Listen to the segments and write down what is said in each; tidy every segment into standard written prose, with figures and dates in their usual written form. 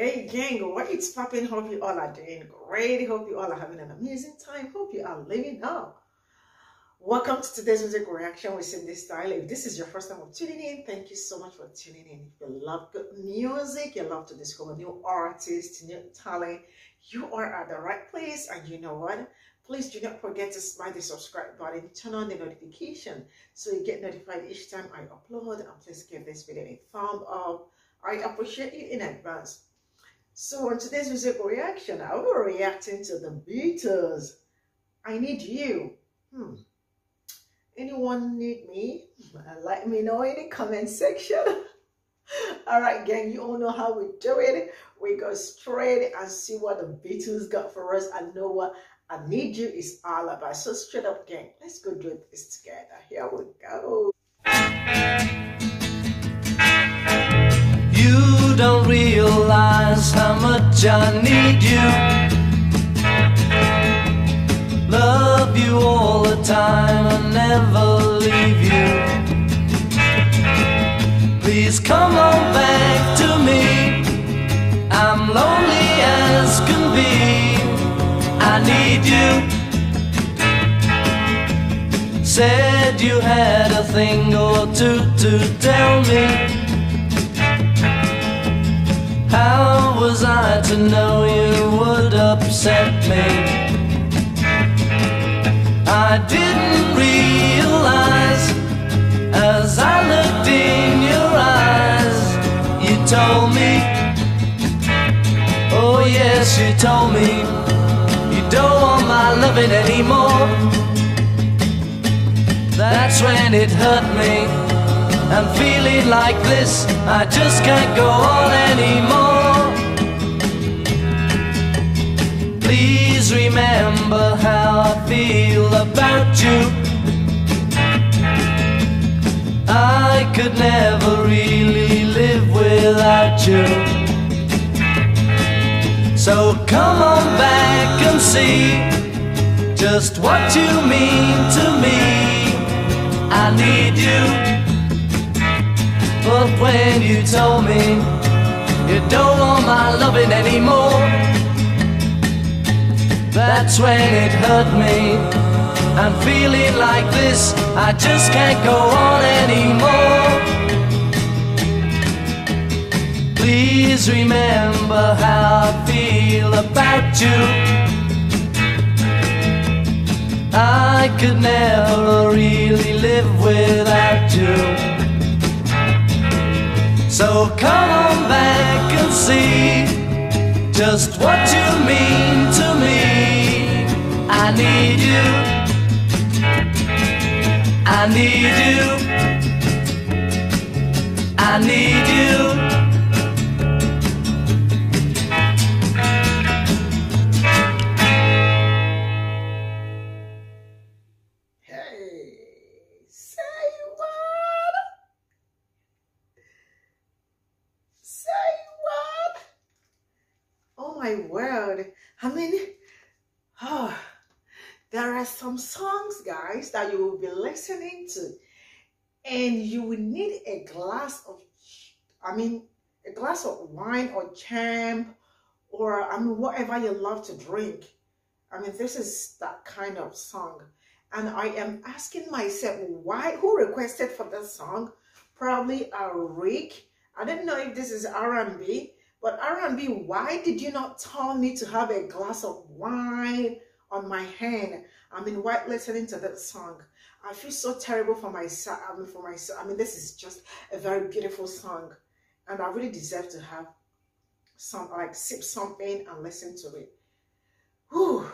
Hey gang, what's popping? Hope you all are doing great. Hope you all are having an amazing time. Hope you are living up. Welcome to today's music reaction with Cindy Style. If this is your first time of tuning in, thank you so much for tuning in. If you love good music, you love to discover new artists, new talent, you are at the right place. And you know what? Please do not forget to smash the subscribe button, turn on the notification so you get notified each time I upload, and please give this video a thumb up. I appreciate you in advance. So on today's music reaction, I will be reacting to The Beatles, I Need You. Anyone need me? Let me know in the comment section. All right, gang, you all know how we do it. We go straight and see what The Beatles got for us and know what I Need You is all about. So straight up, gang, let's go do this together. Here we go. You don't realize how much I need you. Love you all the time and never leave you. Please come on back to me. I'm lonely as can be. I need you. Said you had a thing or two to tell me. How was I to know you would upset me? I didn't realize as I looked in your eyes. You told me, oh yes, you told me, you don't want my loving anymore. That's when it hurt me. I'm feeling like this, I just can't go on anymore. Please remember how I feel about you. I could never really live without you. So come on back and see just what you mean to me. I need you. But when you told me you don't want my loving anymore, that's when it hurt me. I'm feeling like this, I just can't go on anymore. Please remember how I feel about you. I could never really live without you. So come on back and see just what you mean to me. I need you. I need you. I need you. Hey, say what? My word, I mean, there are some songs, guys, that you will be listening to and you will need a glass of, a glass of wine or champ or whatever you love to drink. This is that kind of song, and I am asking myself why, who requested for this song? Probably Rick. I don't know if this is R&B. But R&B, why did you not tell me to have a glass of wine on my hand? While listening to that song, I feel so terrible for myself. This is just a very beautiful song, and I really deserve to have some, sip something and listen to it. Whew,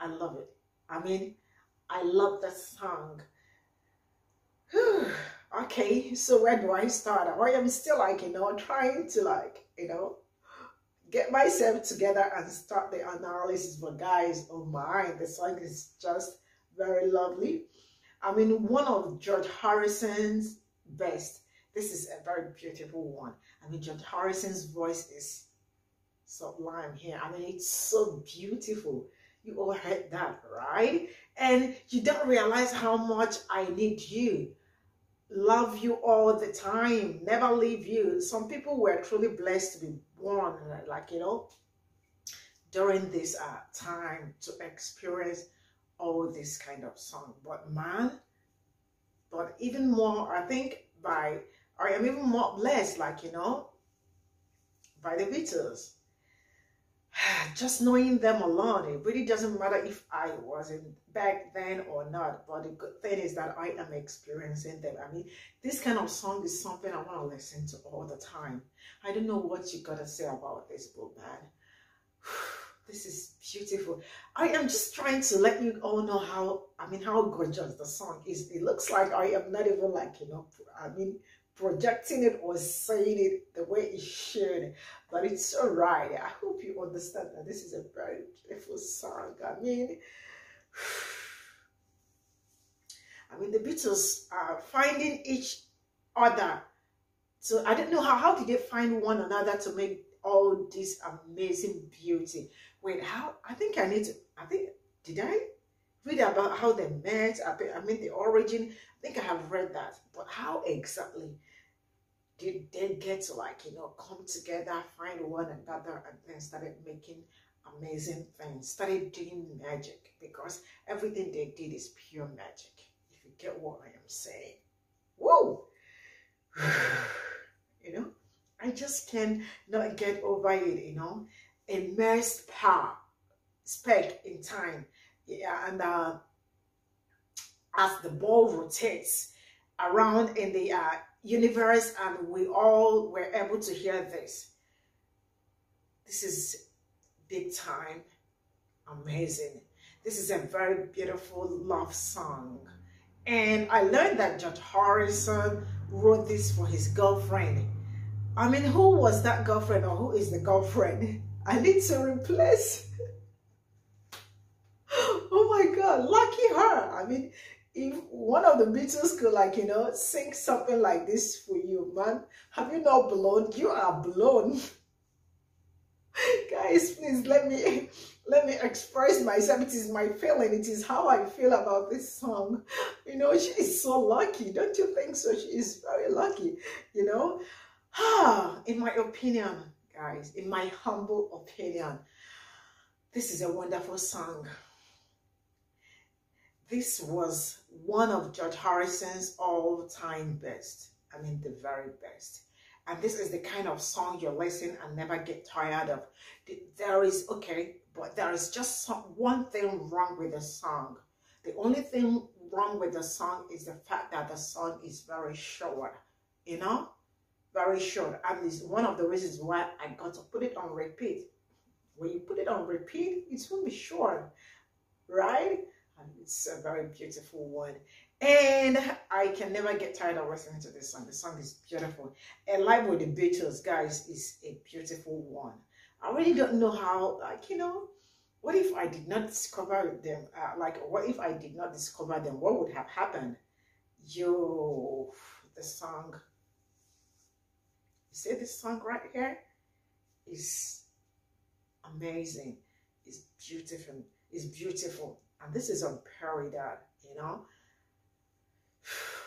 I love it. I love that song. Whew. Okay, so where do I start? I am still trying to get myself together and start the analysis, but guys, oh my, the song is just very lovely. One of George Harrison's best. This is a very beautiful one. George Harrison's voice is sublime here. It's so beautiful. You all heard that, right? And you don't realize how much I need you. Love you all the time, never leave you. Some people were truly blessed to be one, like, you know, during this time to experience all this kind of song. But man, but even more, I think I am even more blessed, like, you know, by the Beatles. Just knowing them alone, it really doesn't matter if I wasn't back then or not. But the good thing is that I am experiencing them. I mean, this kind of song is something I want to listen to all the time. I don't know what you gotta say about this book, man. This is beautiful. I am just trying to let you all know how gorgeous the song is. It looks like I am not even, like, you know, I mean, projecting it or saying it the way it should, but it's all right. I hope you understand that this is a very beautiful song. I mean, the Beatles are finding each other. So I don't know how did they find one another to make all this amazing beauty. Wait, how? Did I read about how they met? I mean, the origin. I think I have read that, but how exactly did they get to, like, you know, come together, find one another, and then started making amazing things, started doing magic? Because everything they did is pure magic, if you get what I am saying. Whoa! You know, I just cannot get over it, you know. Immersed power, spec in time. Yeah, and as the ball rotates around in the universe, and we all were able to hear this. This is big time amazing. This is a very beautiful love song. And I learned that George Harrison wrote this for his girlfriend. I mean, who was that girlfriend, or who is the girlfriend? I need to replace. Oh my God, lucky her. I mean, if one of the Beatles could, like, you know, sing something like this for you, man, have you not blown? You are blown. Guys, please let me express myself. It is my feeling. It is how I feel about this song. You know, she is so lucky. Don't you think so? She is very lucky, you know. In my opinion, guys, in my humble opinion, this is a wonderful song. This was one of George Harrison's all-time best. I mean, the very best. And this is the kind of song you listen and never get tired of. There is just one thing wrong with the song. The only thing wrong with the song is the fact that the song is very short, you know? Very short. And it's one of the reasons why I got to put it on repeat. When you put it on repeat, it won't be short, right? And it's a very beautiful one, and I can never get tired of listening to this song. The song is beautiful, and Live with the Beatles, guys, is a beautiful one. I really don't know how, like, you know, what if I did not discover them? What would have happened? Yo, the song. You see this song right here is amazing. It's beautiful. It's beautiful. And this is unparalleled, you know.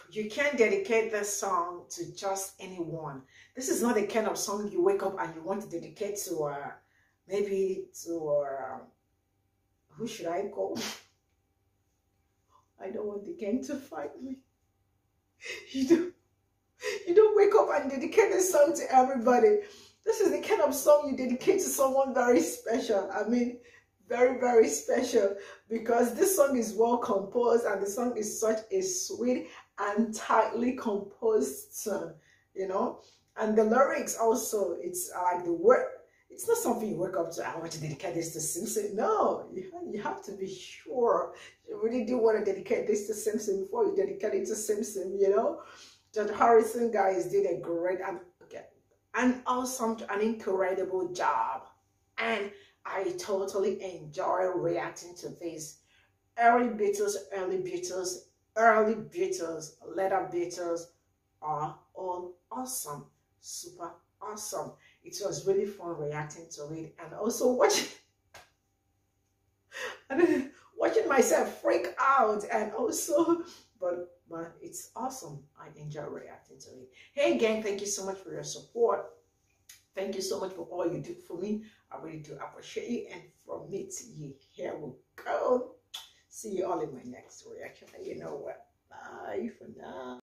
You can't dedicate this song to just anyone. This is not the kind of song you wake up and you want to dedicate to, who should I call? I don't want the gang to fight me. You don't wake up and dedicate this song to everybody. This is the kind of song you dedicate to someone very special. I mean, very, very special, because this song is well composed, and the song is such a sweet and tightly composed song, you know. And the lyrics also, it's like the word, it's not something you wake up to, I want to dedicate this to Simpson. No, you have to be sure you really do want to dedicate this to Simpson before you dedicate it to Simpson, you know. George Harrison, guys, did a great and awesome and incredible job, and I totally enjoy reacting to this. Early Beatles, later Beatles are all awesome, super awesome. It was really fun reacting to it, and also watching myself freak out, and also, but it's awesome. I enjoy reacting to it. Hey gang, thank you so much for your support. Thank you so much for all you do for me. I really do appreciate you. And from me to you, here we go. See you all in my next reaction. And you know what? Bye for now.